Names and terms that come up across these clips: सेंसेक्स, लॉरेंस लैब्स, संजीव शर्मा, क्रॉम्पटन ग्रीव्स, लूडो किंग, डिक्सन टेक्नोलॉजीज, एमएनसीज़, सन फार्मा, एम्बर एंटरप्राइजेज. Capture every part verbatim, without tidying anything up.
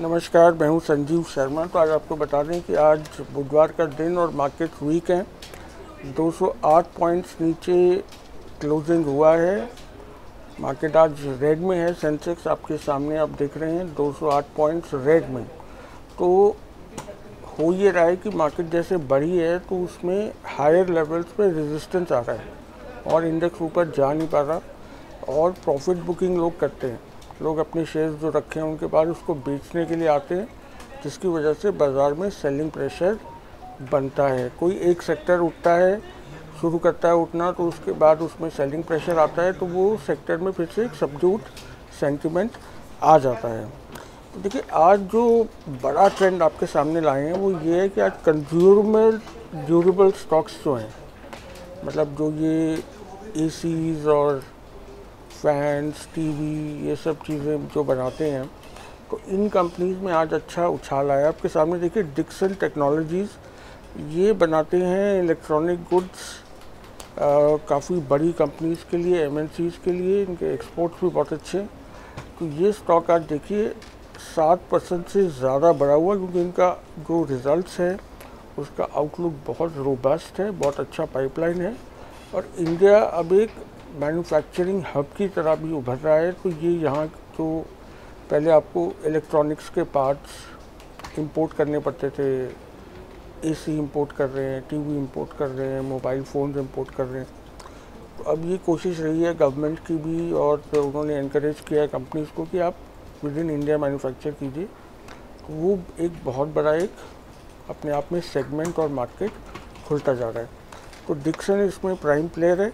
नमस्कार, मैं हूँ संजीव शर्मा। तो आज आपको बता दें कि आज बुधवार का दिन और मार्केट वीक है। दो सौ आठ पॉइंट्स नीचे क्लोजिंग हुआ है। मार्केट आज रेड में है। सेंसेक्स आपके सामने आप देख रहे हैं दो सौ आठ पॉइंट्स रेड में। तो हो ये रहा है कि मार्केट जैसे बढ़ी है तो उसमें हायर लेवल्स पे रेजिस्टेंस आ रहा है और इंडेक्स ऊपर जा नहीं पा रहा। और प्रॉफिट बुकिंग लोग करते हैं, लोग अपने शेयर्स जो रखे हैं उनके पास उसको बेचने के लिए आते हैं, जिसकी वजह से बाज़ार में सेलिंग प्रेशर बनता है। कोई एक सेक्टर उठता है, शुरू करता है उठना, तो उसके बाद उसमें सेलिंग प्रेशर आता है, तो वो सेक्टर में फिर से एक सबड्यूड सेंटिमेंट आ जाता है। तो देखिए, आज जो बड़ा ट्रेंड आपके सामने लाए हैं वो ये है कि आज कंज्यूमर ड्यूरेबल स्टॉक्स जो हैं, मतलब जो ये एसीज और फैंस, टीवी, ये सब चीज़ें जो बनाते हैं, तो इन कंपनीज़ में आज अच्छा उछाल आया। आपके सामने देखिए डिक्सन टेक्नोलॉजीज, ये बनाते हैं इलेक्ट्रॉनिक गुड्स, काफ़ी बड़ी कंपनीज़ के लिए, एमएनसीज़ के लिए। इनके एक्सपोर्ट्स भी बहुत अच्छे हैं। तो ये स्टॉक आज देखिए सात परसेंट से ज़्यादा बढ़ा हुआ, क्योंकि इनका जो रिजल्ट्स है उसका आउटलुक बहुत रोबस्ट है, बहुत अच्छा पाइपलाइन है और इंडिया अब एक मैन्युफैक्चरिंग हब की तरह भी उभर रहा है। तो ये यहाँ जो पहले आपको इलेक्ट्रॉनिक्स के पार्ट्स इंपोर्ट करने पड़ते थे, एसी इंपोर्ट कर रहे हैं, टीवी इंपोर्ट कर रहे हैं, मोबाइल फ़ोन्स इंपोर्ट कर रहे हैं। तो अब ये कोशिश रही है गवर्नमेंट की भी, और तो उन्होंने एनकरेज किया है कंपनीज़ को कि आप विद इन इंडिया मैन्युफैक्चर कीजिए। तो वो एक बहुत बड़ा एक अपने आप में सेगमेंट और मार्केट खुलता जा रहा है। तो डिक्सन इसमें प्राइम प्लेयर है।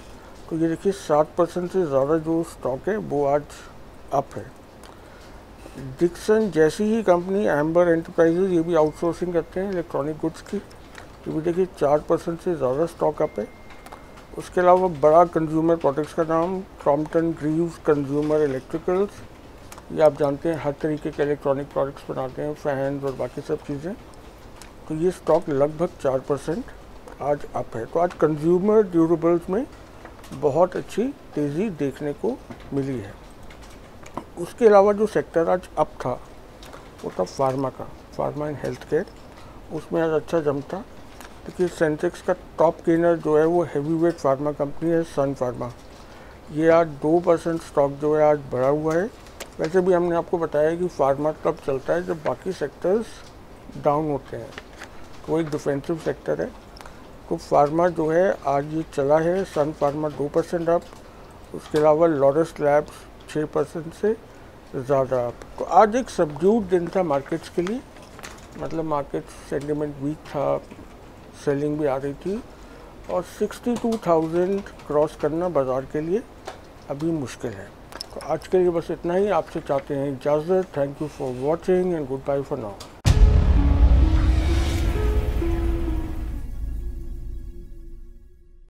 तो ये देखिए सात परसेंट से ज़्यादा जो स्टॉक है वो आज अप है। डिक्सन जैसी ही कंपनी एम्बर एंटरप्राइजेज, ये भी आउटसोर्सिंग करते हैं इलेक्ट्रॉनिक गुड्स की, ये भी देखिए चार परसेंट से ज़्यादा स्टॉक अप है। उसके अलावा बड़ा कंज्यूमर प्रोडक्ट्स का नाम क्रॉम्पटन ग्रीव्स कंज्यूमर इलेक्ट्रिकल्स, ये आप जानते हैं हर तरीके के इलेक्ट्रॉनिक प्रोडक्ट्स बनाते हैं, फैंस और बाकी सब चीज़ें। तो ये स्टॉक लगभग चार परसेंट आज अप है। तो आज कंज्यूमर ड्यूरेबल्स में बहुत अच्छी तेज़ी देखने को मिली है। उसके अलावा जो सेक्टर आज अप था वो था फार्मा का, फार्मा एंड हेल्थ केयर, उसमें आज अच्छा जम था। देखिए सेंसेक्स का टॉप गेनर जो है वो हैवी वेट फार्मा कंपनी है सन फार्मा, ये आज दो परसेंट स्टॉक जो है आज बढ़ा हुआ है। वैसे भी हमने आपको बताया कि फार्मा तब चलता है जब बाकी सेक्टर्स डाउन होते हैं, तो वो एक डिफेंसिव सेक्टर है। तो फार्मा जो है आज ये चला है, सन फार्मा दो परसेंट अप। उसके अलावा लॉरेंस लैब्स छः परसेंट से ज़्यादा आप। तो आज एक सबड्यूड दिन था मार्केट्स के लिए, मतलब मार्केट सेंटिमेंट वीक था, सेलिंग भी आ रही थी और बासठ हज़ार क्रॉस करना बाज़ार के लिए अभी मुश्किल है। तो आज के लिए बस इतना ही। आपसे चाहते हैं इजाज़त। Thank you for watching and good bye for now.